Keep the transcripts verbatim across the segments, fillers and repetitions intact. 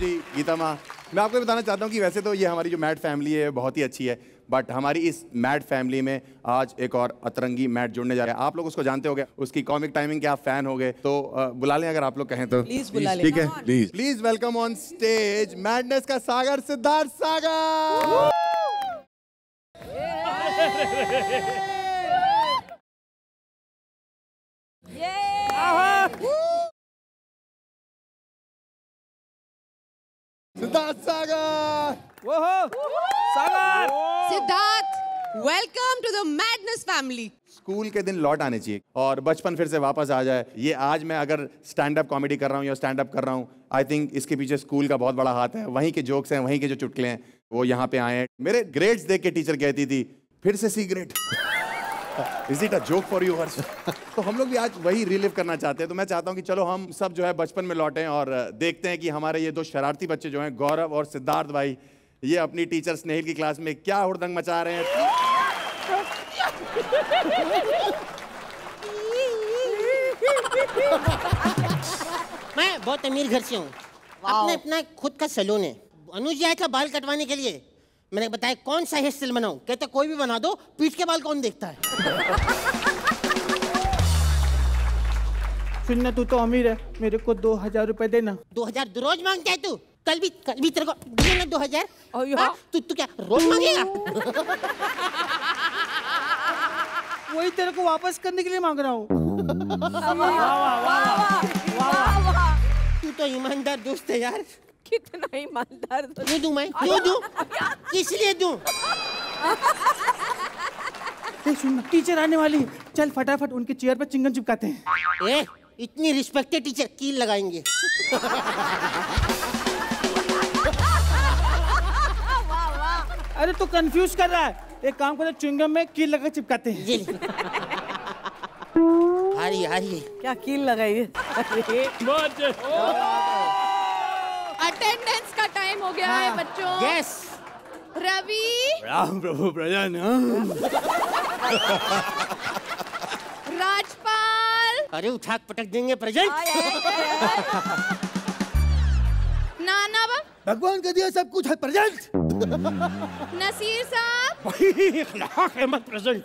जी, गीता माँ, मैं आपको बताना चाहता हूँ कि वैसे तो ये हमारी जो मैड फैमिली है बहुत ही अच्छी है, बट हमारी इस मैड फैमिली में आज एक और अतरंगी मैड जुड़ने जा रहा है। आप लोग उसको जानते हो गए, उसकी कॉमिक टाइमिंग के आप फैन हो गए, तो बुला लें अगर आप लोग कहें तो। प्लीज बुला लें, ठीक है? Please please welcome on stage madness का सागर सिद्धार्थ। सागर, सिद्धार्थ सागर, वो Sagar Siddharth, welcome to the madness family. School के दिन लौट आने चाहिए और बचपन फिर से वापस आ जाए। ये आज मैं अगर स्टैंड अप कॉमेडी कर रहा हूँ या स्टैंड अप कर रहा हूँ, आई थिंक इसके पीछे स्कूल का बहुत बड़ा हाथ है। वहीं के जोक्स हैं, वहीं के जो चुटकुले हैं, वो यहाँ पे आए हैं। मेरे ग्रेड्स देख के टीचर कहती थी फिर से C grade, is it a joke for you Harsh? तो हम लोग भी आज वही रिलीव करना चाहते हैं। तो मैं चाहता हूँ कि चलो हम सब जो है बचपन में लौटें और देखते हैं कि हमारे ये दो शरारती बच्चे जो हैं, गौरव और सिद्धार्थ भाई, ये अपनी टीचर स्नेहिल की क्लास में क्या हुड़दंग मचा रहे हैं। मैं बहुत अमीर घर से हूँ, अपना अपना खुद का सैलून है। अनुज आया था बाल कटवाने के लिए, मैंने बताया कौन सा हेयर स्टाइल बनाऊं, कहता कोई भी बना दो, पीठ के बाल कौन देखता है। सुनना, तू तो अमीर है, मेरे को दो हजार रुपए देना। दो हजार रोज मांगता है तू? कल भी कल भी तेरे को दिए ना दो हजार। तू तू क्या रोज मांगेगा? वही तेरे को वापस करने के लिए मांग रहा हूँ। तू तो ईमानदार दोस्त है यार। कितना ईमानदार दूं दूं मैं? क्यों दूं? इसलिए दूं। सुन, टीचर आने वाली, चल फटाफट उनके चेयर पर चिंगम चिपकाते हैं। ए, इतनी रिस्पेक्टेड टीचर, कील लगाएंगे। अरे तो कंफ्यूज कर रहा है, एक काम करो चिंगम में कील लगा चिपकाते हैं। हारी हारी क्या कील लगाइए। अटेंडेंस का टाइम हो गया हाँ, है बच्चों। Yes yes. रवि, राम प्रभु प्रजन। राजपाल, अरे उठाक पटक देंगे प्रजन। नाना बा, भगवान का दिया सब कुछ है प्रजन। नसीर साहब, इखलाक अहमद प्रजन।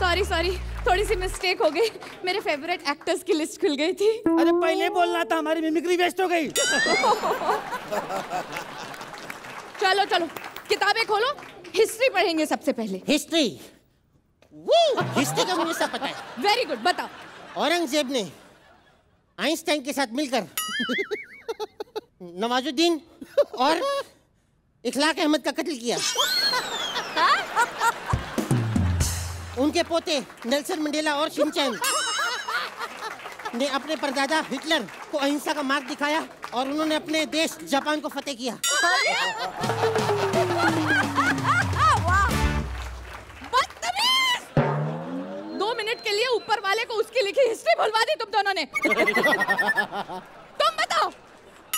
सॉरी सॉरी, थोड़ी सी मिस्टेक हो गई, मेरे फेवरेट एक्टर्स की लिस्ट खुल गई थी। अरे पहले बोलना था, हमारी मिमिक्री वेस्ट हो गई। चलो चलो किताबें खोलो, हिस्ट्री पढ़ेंगे सबसे पहले। हिस्ट्री? वो हिस्ट्री का मुझे सब पता है। वेरी गुड, बताओ। औरंगजेब ने आइंस्टाइन के साथ मिलकर नवाजुद्दीन और इखलाक अहमद का कत्ल किया। उनके पोते नेल्सन मंडेला और शिनचैन ने अपने परदादा हिटलर को अहिंसा का मार्ग दिखाया और उन्होंने अपने देश जापान को फतेह किया। बदतमीज, दो मिनट के लिए ऊपर वाले को उसकी लिखी हिस्ट्री भुलवा दी तुम दोनों ने। तुम बताओ,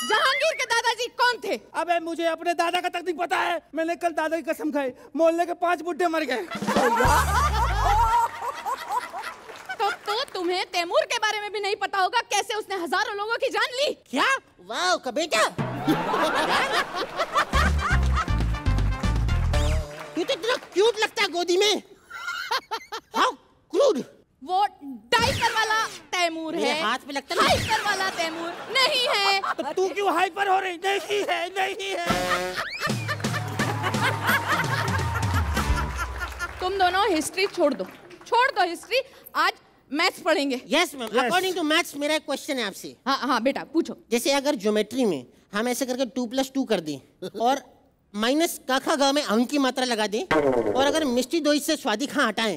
जहांगीर के दादाजी कौन थे? अबे मुझे अपने दादा का तकदीर पता है, मैंने कल दादा की कसम खाई। मोहल्ले के पांच बुड्ढे मर गए। तुम्हें तैमूर के बारे में भी नहीं पता होगा, कैसे उसने हजारों लोगों की जान ली। क्या? वाह का बेटा। तू तो इतना क्यूट लगता है गोदी में। How crude. वो डाइपर वाला तैमूर है, हाथ पे लगता है। हाइपर वाला तैमूर नहीं है। तो तू क्यों हाइपर हो रही? नहीं है, नहीं है। तुम दोनों हिस्ट्री छोड़ दो, छोड़ दो हिस्ट्री, आज मैथ्स पढ़ेंगे। Yes ma'am, according to maths मेरा एक क्वेश्चन है आपसे। हाँ हाँ बेटा पूछो। जैसे अगर ज्योमेट्री में हम ऐसे करके टू प्लस टू कर दें और माइनस काखा गा में अंक की मात्रा लगा दें, और अगर मिष्टी दोई से स्वादी खां हटाएं,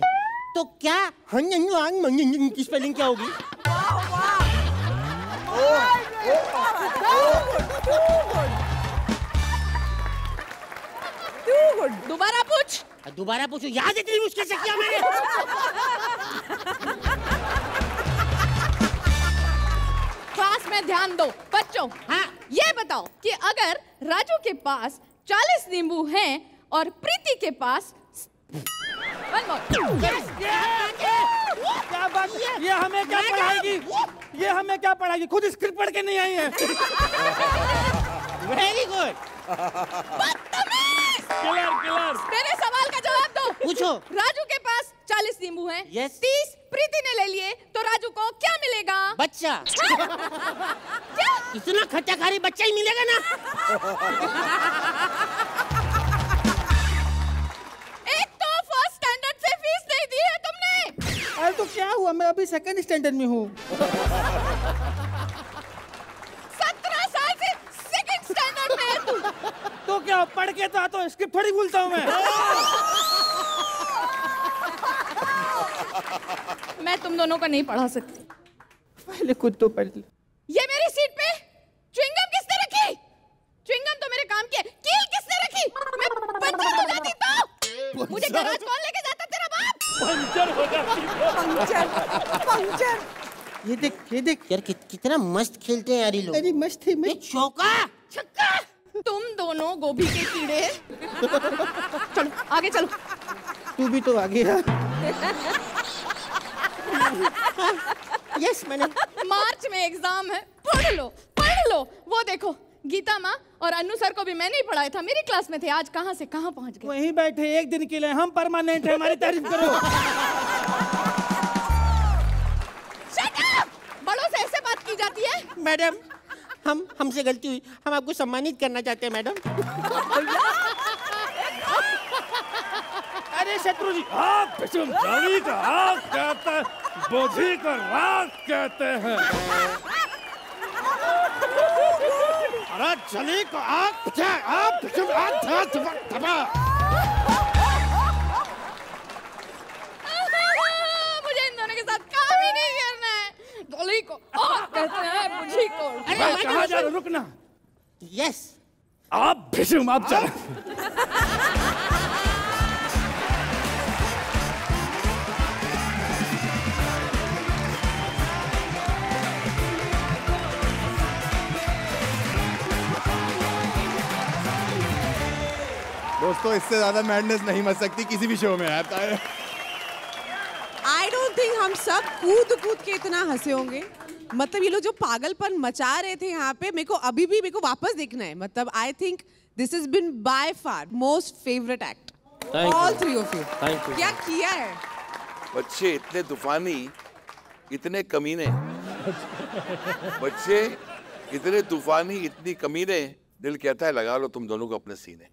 तो क्या हंग की स्पेलिंग क्या होगी? दोबारा पूछ। दोबारा पूछो, याद इतनी मुश्किल से किया मैंने। क्लास में ध्यान दो बच्चों। हाँ, ये बताओ कि अगर राजू के पास चालीस नींबू हैं और प्रीति के पास वन मोर। क्या बात है, ये हमें क्या पढ़ाएगी? ये हमें क्या पढ़ाएगी, खुद स्क्रिप्ट पढ़ के नहीं आई है। Very good. Killer killer. मेरे सवाल का जवाब दो। पूछो। राजू के पास चालीस नींबू हैं। यस। तीस प्रीति ने ले लिए, तो राजू को क्या मिलेगा? बच्चा। क्या? इतना खट्टाखारी बच्चा ही मिलेगा ना। एक तो फर्स्ट स्टैंडर्ड से फीस नहीं दी है तुमने। अरे तो क्या हुआ, मैं अभी सेकंड स्टैंडर्ड में हूँ। सत्रह साल से सेकंड स्टैंडर्ड में है तू। तो क्या पढ़ के तो आता हूँ, स्क्रिप्ट थोड़ी भूलता हूँ मैं। मैं तुम दोनों को नहीं पढ़ा सकती। पहले खुद तो पढ़ लो। ये मेरी सीट पे च्युइंगम किसने रखी? च्युइंगम तो मेरे काम की है। कील किसने रखी? मैं पंचर हो जाती तो। मुझे गैराज कौन लेके जाता? तेरा बाप। पंचर हो जाती। Puncture puncture. ये देख ये देख यार, कित, कितना मस्त खेलते हैं यार ये लोग। अरे मस्त है मैं। चौका छक्का। तुम दोनों गोभी के कीड़े। चलो आगे चलो। तू भी तो आगे है। यस मैंने। मार्च में एग्जाम है, पढ़ लो पढ़ लो। वो देखो गीता माँ और अनु सर को भी मैंने ही पढ़ाया था, मेरी क्लास में थे, आज कहाँ से कहाँ पहुँच गए। वहीं बैठे एक दिन के लिए, हम परमानेंट है, हमारी तारीफ करो। Shut up! बड़ों से ऐसे बात की जाती है। मैडम हम हमसे गलती हुई, हम आपको सम्मानित करना चाहते हैं मैडम। अरे शत्रु जी आप कहते बोझी को राज कहते हैं। अरे चली को आप आप मुझे इन दोनों के साथ काम ही नहीं करना है। चली को आप कहते हैं, बुझी को। अरे कहाँ जा रहे, रुकना। यस आप भिशुम आप चल। दोस्तों इससे ज्यादा मैडनेस नहीं मच सकती किसी भी शो में। आई डोंट थिंक हम सब कूद कूद के इतना हंसे होंगे। मतलब ये लोग जो पागलपन मचा रहे थे यहाँ पे, मेरे को अभी भी मेरे को वापस देखना है। मतलब I think this has been by far most favourite act, all three of you. Thank you. क्या किया है बच्चे, इतने तूफानी, इतने कमीने बच्चे, इतने तूफानी, इतनी कमीने। दिल कहता है लगा लो तुम दोनों को अपने सीने।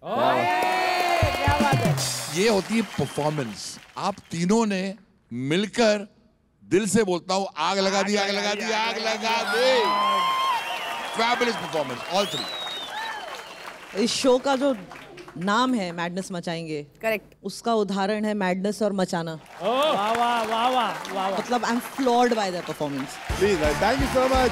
क्या बात है। ये होती है परफॉर्मेंस। आप तीनों ने मिलकर, दिल से बोलता हूँ, आग लगा दी, आग लगा दी, आग लगा दी। Fabulous performance all three. इस शो का जो नाम है मैडनेस मचाएंगे, करेक्ट, उसका उदाहरण है मैडनेस और मचाना। वाह वाह वाह वाह। मतलब I am floored by the performance. Please thank you so much.